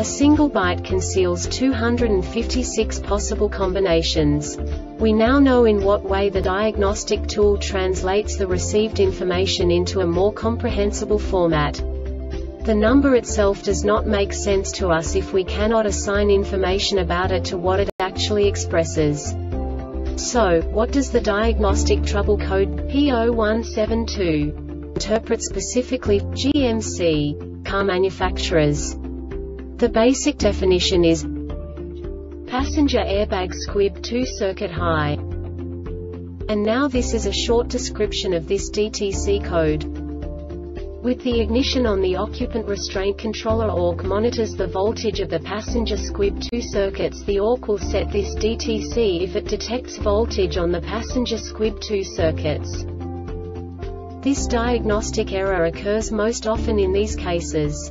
A single byte conceals 256 possible combinations. We now know in what way the diagnostic tool translates the received information into a more comprehensible format. The number itself does not make sense to us if we cannot assign information about it to what it actually expresses. So, what does the diagnostic trouble code P0172 interpret specifically GMC car manufacturers? The basic definition is passenger airbag squib 2 circuit high. And now this is a short description of this DTC code. With the ignition on, the occupant restraint controller ORC monitors the voltage of the passenger squib 2 circuits. The ORC will set this DTC if it detects voltage on the passenger squib 2 circuits. This diagnostic error occurs most often in these cases: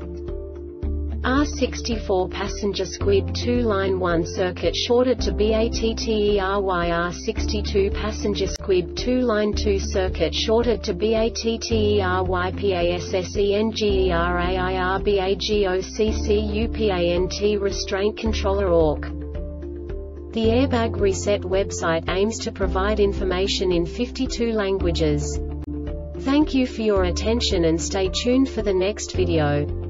R64 passenger squib 2 line 1 circuit shorted to BATTERY, R62 passenger squib 2 line 2 circuit shorted to BATTERYPASSENGERAIRBAGOCCUPANT restraint controller ORC. The Airbag Reset website aims to provide information in 52 languages. Thank you for your attention and stay tuned for the next video.